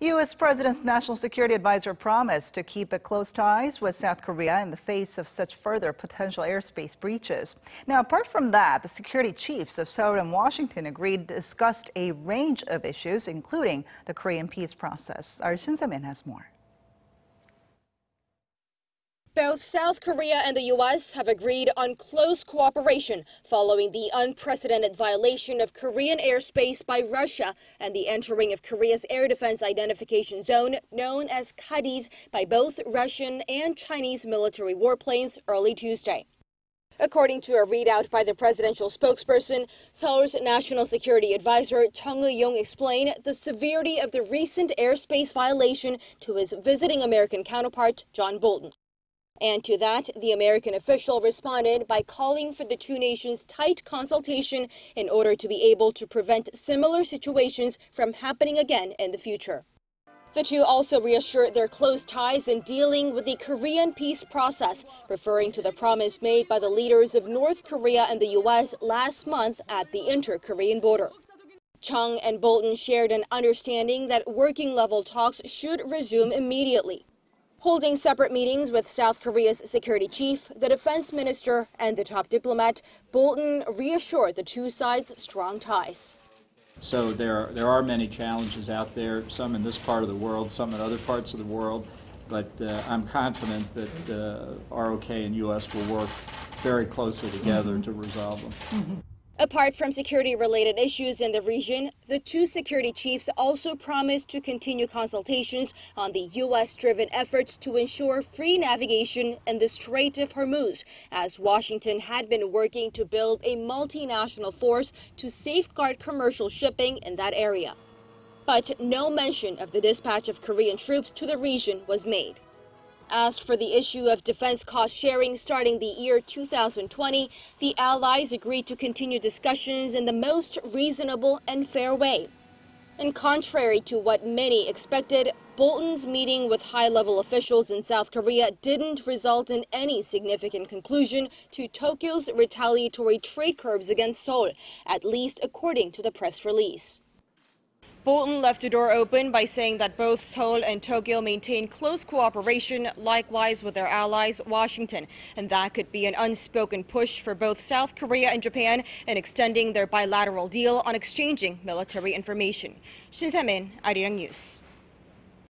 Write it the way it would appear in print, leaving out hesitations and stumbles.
U.S. President's National Security Advisor promised to keep close ties with South Korea in the face of such further potential airspace breaches. Now, apart from that, the security chiefs of Seoul and Washington discussed a range of issues, including the Korean peace process. Our Shin Se-min has more. Both South Korea and the U.S. have agreed on close cooperation following the unprecedented violation of Korean airspace by Russia and the entering of Korea's air defense identification zone, known as KADIZ, by both Russian and Chinese military warplanes early Tuesday. According to a readout by the presidential spokesperson, Seoul's National Security Advisor Chung Eui-yong explained the severity of the recent airspace violation to his visiting American counterpart, John Bolton. And to that, the American official responded by calling for the two nations' tight consultation in order to be able to prevent similar situations from happening again in the future. The two also reassured their close ties in dealing with the Korean peace process, referring to the promise made by the leaders of North Korea and the U.S. last month at the inter-Korean border. Chung and Bolton shared an understanding that working-level talks should resume immediately. Holding separate meetings with South Korea's security chief, the defense minister, and the top diplomat, Bolton reassured the two sides' strong ties. So there are many challenges out there, some in this part of the world, some in other parts of the world, but I'm confident that ROK and U.S. will work very closely together to resolve them. Apart from security-related issues in the region, the two security chiefs also promised to continue consultations on the U.S.-driven efforts to ensure free navigation in the Strait of Hormuz, as Washington had been working to build a multinational force to safeguard commercial shipping in that area. But no mention of the dispatch of Korean troops to the region was made. Asked for the issue of defense cost sharing starting the year 2020, the allies agreed to continue discussions in the most reasonable and fair way. And contrary to what many expected, Bolton's meeting with high-level officials in South Korea didn't result in any significant conclusion to Tokyo's retaliatory trade curbs against Seoul, at least according to the press release. Bolton left the door open by saying that both Seoul and Tokyo maintain close cooperation, likewise with their allies, Washington, and that could be an unspoken push for both South Korea and Japan in extending their bilateral deal on exchanging military information. Shin Se-min, Arirang News.